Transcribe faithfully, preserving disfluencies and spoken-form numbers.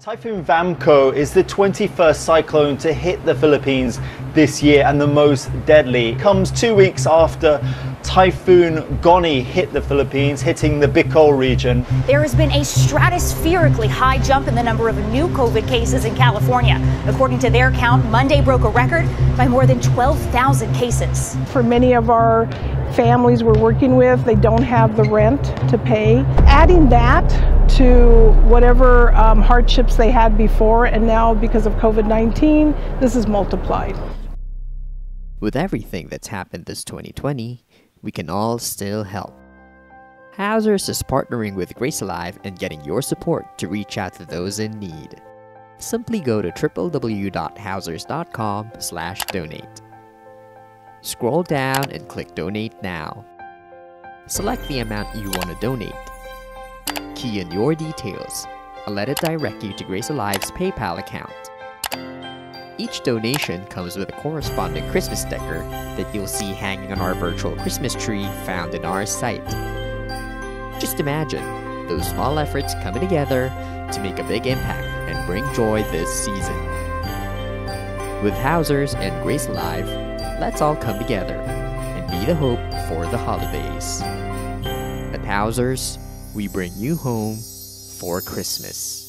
Typhoon Vamco is the twenty-first cyclone to hit the Philippines this year and the most deadly. It comes two weeks after Typhoon Goni hit the Philippines, hitting the Bicol region. There has been a stratospherically high jump in the number of new COVID cases in California. According to their count, Monday broke a record by more than twelve thousand cases. For many of our families we're working with, they don't have the rent to pay. Adding that to whatever um, hardships they had before, and now because of COVID nineteen, this is multiplied. With everything that's happened this twenty twenty, we can all still help. Houzerz is partnering with Grace Alive and getting your support to reach out to those in need. Simply go to w w w dot houzerz dot com slash donate. Scroll down and click Donate Now. Select the amount you want to donate. Key in your details and let it direct you to Grace Alive's PayPal account. Each donation comes with a corresponding Christmas sticker that you'll see hanging on our virtual Christmas tree found in our site. Just imagine, those small efforts coming together to make a big impact and bring joy this season. With Houzerz and Grace Alive, let's all come together and be the hope for the holidays. At Houzerz, we bring you home for Christmas.